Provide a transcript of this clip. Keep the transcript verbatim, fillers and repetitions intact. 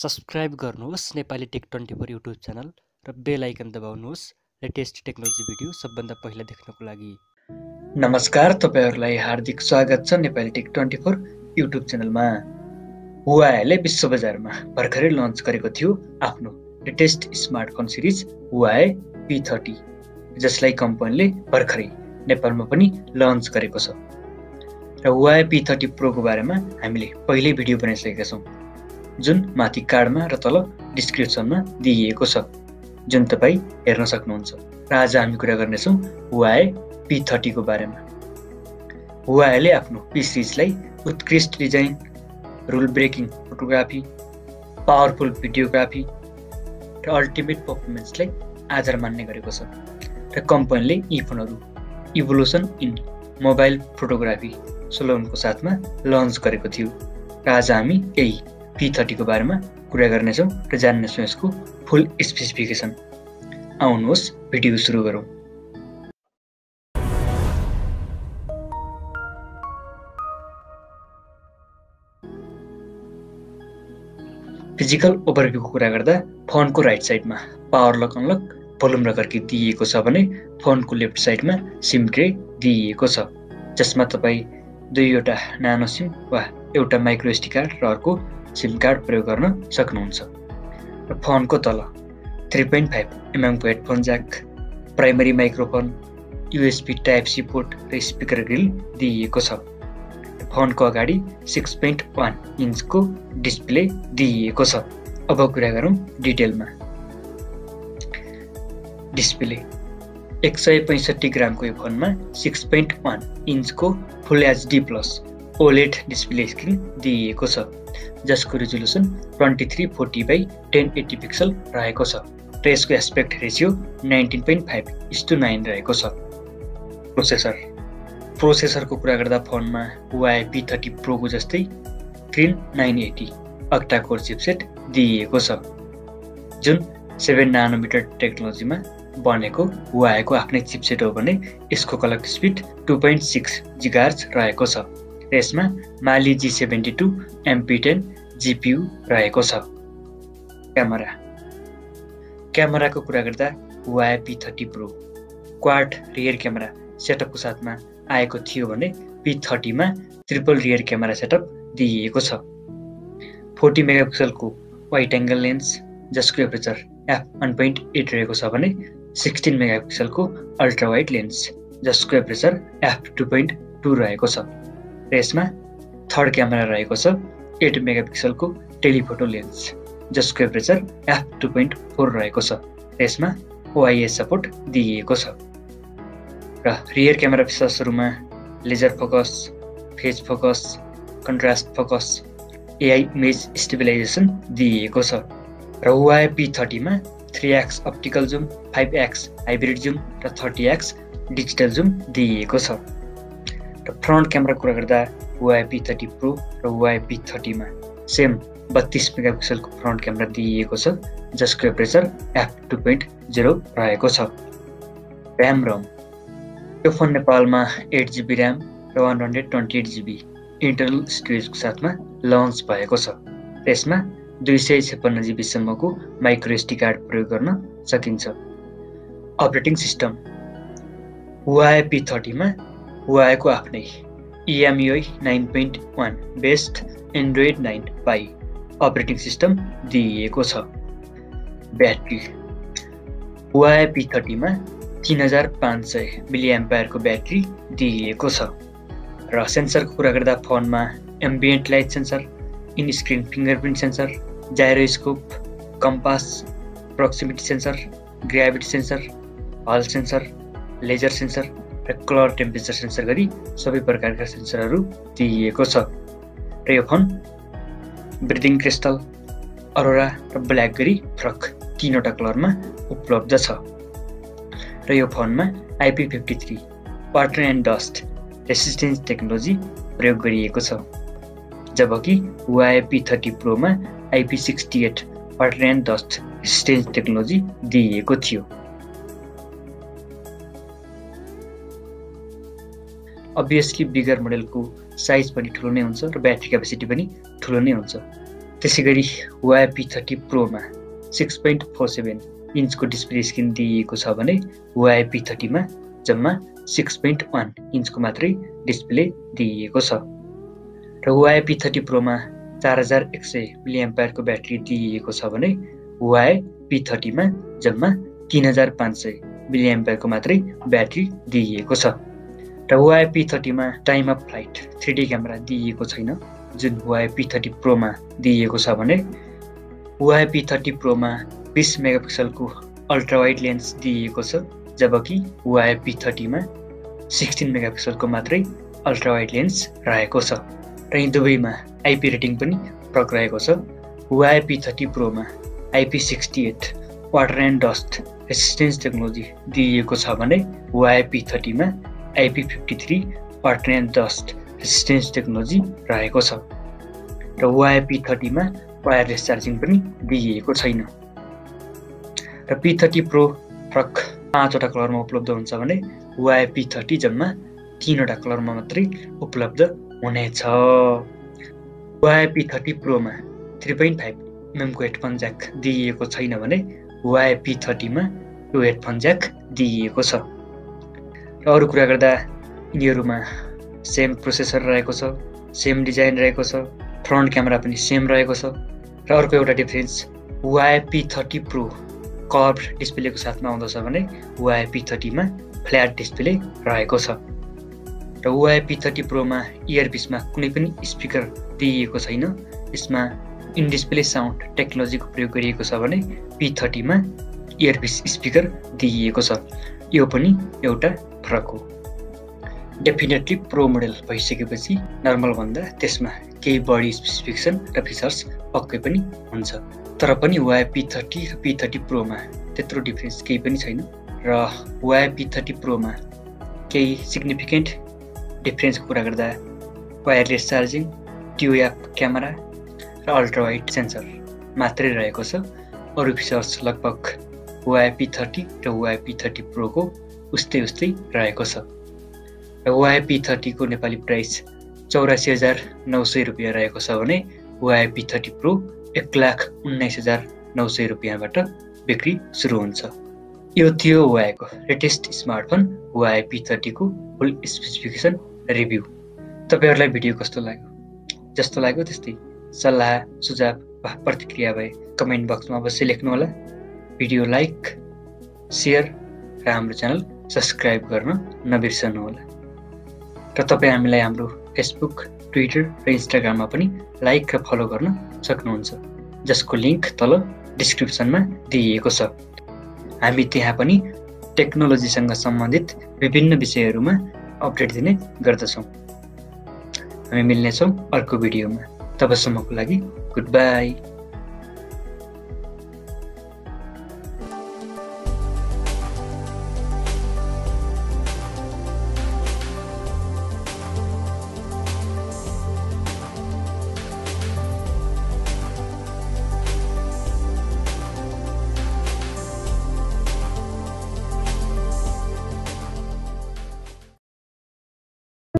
Subscribe गर्नुहोस् Nepali tech twenty four YouTube channel र bell icon दबाउनुहोस् लेटेस्ट टेक्नोलोजी भिडियो सबभन्दा पहिला देख्नको लागि। नमस्कार, तपाईहरुलाई हार्दिक स्वागत छ Nepali tech twenty four YouTube च्यानलमा। हुवाईले विश्व बजारमा भर्खरै लन्च गरेको थियो आफ्नो latest smartphone series Huawei P thirty, जसलाई कम्पनीले भर्खरै नेपालमा पनि लन्च गरेको छ। र Huawei P थर्टी Pro को बारेमा हामीले पहिल्यै भिडियो बनाइसकेका छौं, जुन माथि कार्डमा र तल डिस्क्रिप्सनमा दिइएको छ, जुन तपाई हेर्न सक्नुहुन्छ। र आज हामी कुरा गर्ने छौं Huawei P थर्टी को बारेमा। Huaweiले आफ्नो P सिरिजलाई उत्कृष्ट design, rule breaking photography, powerful videography र अल्टिमेट पर्फर्मेन्सलाई आधार मान्ने गरेको छ। र कम्पनीले यी फोनहरु इभोल्युसन इन मोबाइल फोटोग्राफी स्लोगनको साथमा लन्च गरेको थियो। र आज हामी यही P थर्टी को बारेमा कुरा गर्नेछौँ र जान्नेछौँ यसको फुल स्पेसिफिकेसन। आउनुहोस् भिडियो सुरु गरौँ। फिजिकल ओभरभ्यूको कुरा गर्दा फोनको राइट साइडमा पावर लक, अनलक, भोल्युम रकर्की दिइएको छ भने फोनको लेफ्ट साइडमा सिम ट्रे दिइएको छ, जसमा तपाईँ दुईवटा नानो सिम वा एउटा माइक्रो एसडी कार्ड र अर्को सिम कार्ड प्रयोग गर्न सक्नुहुन्छ। र फोनको तल थ्री पोइन्ट फाइभ एमएम को headphone jack, primary microphone, USB type C port र स्पिकर ग्रिल दिइएको छ। फोनको अगाडि सिक्स पोइन्ट वान इन्च को डिस्प्ले दिइएको छ। अब कुरा गरौँ डिटेलमा। डिस्प्ले एक सौ पैंसठी ग्राम को फोन में सिक्स पॉइंट वन इंच को full HD plus OLED display screen दिएको छ, जिसको resolution twenty three forty by ten eighty pixel रहेको छ र यसको aspect ratio nineteen point five is to nine रहेको छ। प्रोसेसर प्रोसेसर को कुरा गर्दा फोन में Huawei P थर्टी Pro को जस्तै Kirin nine eighty octa core chipset दिएको छ, जुन सेभेन नानोमिटर टेक्नोलॉजी में बनेको Huawei को आफ्नै चिपसेट हो भने यसको clock speed two point six gigahertz रहेको छ र यसमा Mali G seventy two MP ten GPU रहेको छ। क्यामेरा क्यामेरा को कुरा गर्दा Huawei P thirty Pro quad rear camera setup को साथ में आएको थियो भने P थर्टी में ट्रिपल रियर क्यामेरा सेटअप दिएको छ। फोर्टी मेगापिक्सल को वाइड एंगल लेंस, जिसको aperture F one point eight रहेको छ भने सिक्सटीन मेगापिक्सल को अल्ट्रा वाइड लेंस, जिसको aperture F two point two रहेको छ र यसमा थर्ड क्यामेरा रहेको छ एट मेगापिक्सल को टेलीफोटो लेंस, जिसको aperture F two point four रहेको छ र यसमा ओआईएस सपोर्ट दिएको छ। र रियर क्यामेरा फिचर्सहरुमा laser focus, phase focus, contrast focus, AI image stabilisation दिएको छ। र Huawei P थर्टी में three X optical zoom, five X hybrid zoom र थर्टी एक्स डिजिटल जुम दिएको छ। र फ्रन्ट क्यामेरा कुरा गर्दा Huawei P थर्टी Pro र Huawei P थर्टी में सेम बत्तीस मेगापिक्सल को फ्रन्ट क्यामेरा दिएको छ, जसको aperture F two point zero रहेको छ। र्याम रोम यो फोन नेपालमा एट जीबी र्याम र one hundred twenty eight GB internal storage को साथ में लन्च भएको छ। यसमा दुई सौ छप्पन्न जीबी सम्म को माइक्रो एसडी कार्ड प्रयोग गर्न सकिन्छ। Operating system Huawei P thirty में Huawei को आफ्नै E M U I nine point one based Android nine Pie operating system दिएको छ। बैट्री Huawei P थर्टी में तीन हजार पांच सौ मिली एम्पायर को बैट्री दिएको छ। र सेंसर को कुरा गर्दा फोन में ambient light sensor, in screen fingerprint sensor, gyroscope, compass, proximity sensor, gravity sensor, Hall sensor, laser sensor र कलर टेम्परेचर सेंसर गरी सबै प्रकारका सेंसरहरू दिएको छ। र यो फोन ब्रिदिङ क्रिस्टल, अरोरा र ब्ल्याक गरी फरक तीनवटा कलरमा उपलब्ध छ। र यो फोनमा IP fifty three water and dust resistance technology प्रयोग गरिएको छ, जबकि Huawei P थर्टी Pro में IP sixty eight water and dust resistance technology दिएको थियो। अब्वियसली बिगर मोडल को साइज पनि ठुलो नै हुन्छ र ब्याट्री क्यापेसिटी पनि ठुलो नै हुन्छ। त्यसैगरी Huawei P थर्टी Pro मा सिक्स पोइन्ट फोर सेभेन इन्चको डिस्प्ले स्क्रिन दिएको छ भने Huawei P थर्टी मा जम्मा सिक्स पोइन्ट वन इन्चको मात्रै डिस्प्ले दिएको छ र Huawei P थर्टी Pro मा four thousand one hundred mAh को ब्याट्री दिएको छ भने Huawei P थर्टी मा जम्मा three thousand five hundred mAh को मात्रै ब्याट्री दिएको छ र Huawei P थर्टी मा time of flight three D camera दिएको छैन जुन Huawei P थर्टी Pro मा दिएको छ भने Huawei P थर्टी Pro मा ट्वेन्टी मेगापिक्सल को अल्ट्रा वाइड लेन्स दिएको छ जबकि Huawei P थर्टी मा सिक्सटीन मेगापिक्सल को मात्रै अल्ट्रा वाइड लेन्स रहेको छ र यी दुवैमा आईपी रेटिङ पनि फरक रहेको छ। Huawei P थर्टी Pro मा IP sixty eight water and dust resistance technology दिएको छ भने Huawei P थर्टी मा IP fifty three water and dust resistance technology रहेको छ र Huawei P थर्टी मा वायरलेस चार्जिङ पनि दिएको छैन र P थर्टी Pro फरक पाँचवटा कलरमा उपलब्ध हुन्छ भने Huawei P थर्टी जम्मा तीनवटा कलरमा मात्रै उपलब्ध हुनेछ। Huawei P थर्टी Pro मा थ्री पोइन्ट फाइभ एमएम को हेडफोन ज्याक दिएको छैन भने Huawei P थर्टी मा टु हेडफोन ज्याक दिएको छ र अरु कुरा गर्दा यिनीहरुमा सेम प्रोसेसर रहेको छ, सेम डिजाइन रहेको छ, फ्रन्ट क्यामेरा पनि सेम रहेको छ र अर्को एउटा difference Huawei P thirty Pro curve डिस्प्लेको साथमा आउँदछ भने Huawei P थर्टी मा फ्ल्याट डिस्प्ले रहेको छ र Huawei P थर्टी Pro मा इयरपिस मा कुनै पनि स्पिकर दिएको छैन। यसमा इन डिस्प्ले साउन्ड टेक्नोलोजीको प्रयोग गरिएको छ भने P थर्टी मा इयरपिस स्पिकर दिएको छ। यो पनि एउटा फरक हो। डेफिनेटली प्रो मोडल भइसकेपछि नर्मल भन्दा त्यसमा केही बढी स्पेसिफिकेसन र फिचर्स पक्कै पनि हुन्छ तर पनि Huawei P थर्टी र P थर्टी Pro मा त्यत्रो डिफरेन्स केही पनि छैन र Huawei P थर्टी Pro मा केही सिग्निफिकेन्ट डिफरेन्स कुरा गर्दा वायरलेस चार्जिङ, ड्युअल क्यामेरा र अल्ट्रा वाइड सेन्सर मात्रै रहेको छ। अरु फिचर्स लगभग Huawei P थर्टी र Huawei P थर्टी Pro को उस्तै उस्तै रहेको छ। Huawei P थर्टी को नेपाली प्राइस चौरासी हजार नौ सौ रुपया रहेको छ भने Huawei P थर्टी Pro एक लाख उन्नाइस हजार नौ सौ रुपयाबाट बिक्री सुरु हुन्छ। यो थियो Huawei को latest smartphone Huawei P thirty को फुल स्पेसिफिकेसन रिभ्यू। तपाईहरुलाई भिडियो कस्तो लाग्यो? जस्तो लाग्यो त्यस्तै सल्लाह सुझाव वा प्रतिक्रिया भए कमेन्ट बक्समा अवश्य लेख्नु होला। भिडियो लाइक सेयर र हाम्रो च्यानल सब्स्क्राइब गर्न नबिर्सनु होला र तपाई हामीलाई हाम्रो फेसबुक, ट्विटर र इन्स्टाग्राममा पनि लाइक र फलो गर्न सक्नुहुन्छ जसको लिंक तल डिस्क्रिप्सनमा दिएको छ। हामी त्यहाँ पनि टेक्नोलोजीसँग सम्बन्धित विभिन्न विषयहरूमा अपडेट दिने गर्दछौँ। हामी मिल्नेछौँ अर्को भिडियोमा। तबसम्मको लागि गुड बाई।